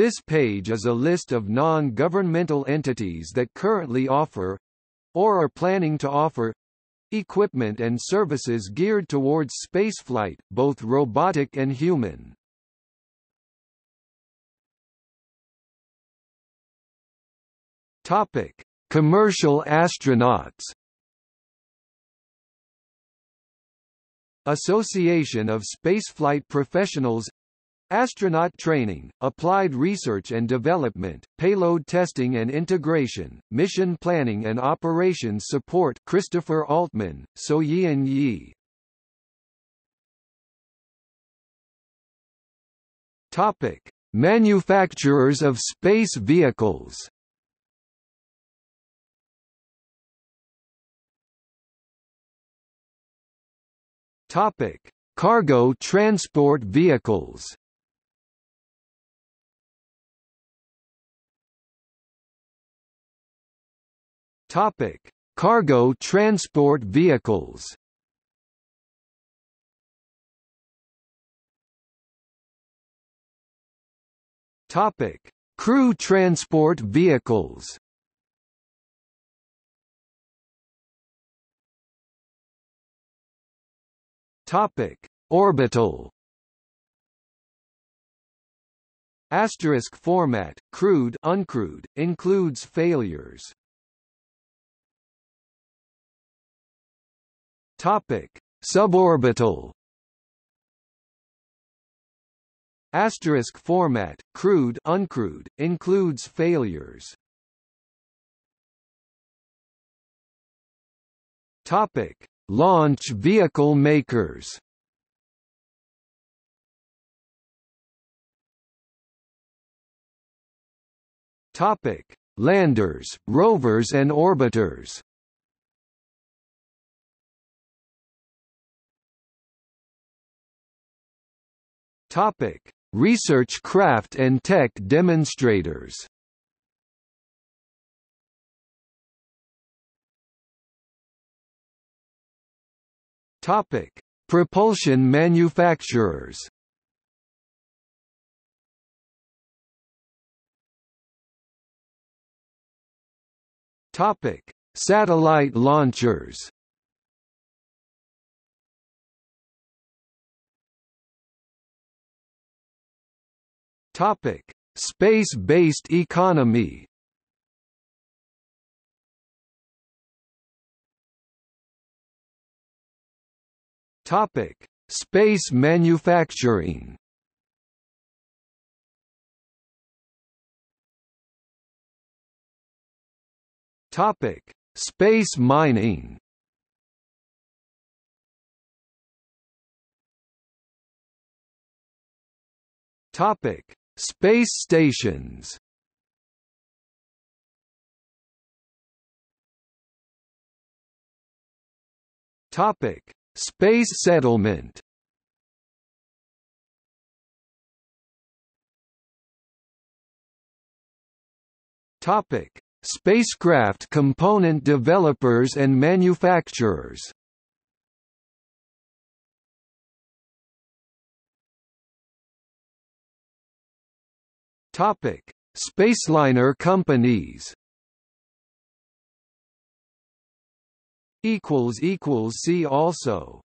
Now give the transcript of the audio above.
This page is a list of non-governmental entities that currently offer, or are planning to offer, equipment and services geared towards spaceflight, both robotic and human. Topic: Commercial astronauts. Association of Spaceflight Professionals. Astronaut training, applied research and development, payload testing and integration, mission planning and operations support. Christopher Altman, Soyeon Yi. Topic: Manufacturers of space vehicles. Topic: Cargo transport vehicles. Topic: Cargo transport vehicles. Topic: Crew transport vehicles. Topic: Orbital. Asterisk format, crewed, uncrewed, includes failures. Topic: Suborbital. Asterisk format, crewed, uncrewed, includes failures. Topic: Launch vehicle makers. Topic: Landers, rovers and orbiters. Topic: Research craft and tech demonstrators. Topic: Propulsion manufacturers. Topic: Satellite launchers. Topic: Space-based economy. Topic: Space manufacturing. Topic: Space mining. Topic: Space stations. Topic: Space settlement. Topic: Spacecraft component developers and manufacturers. Topic: Spaceliner companies. See also.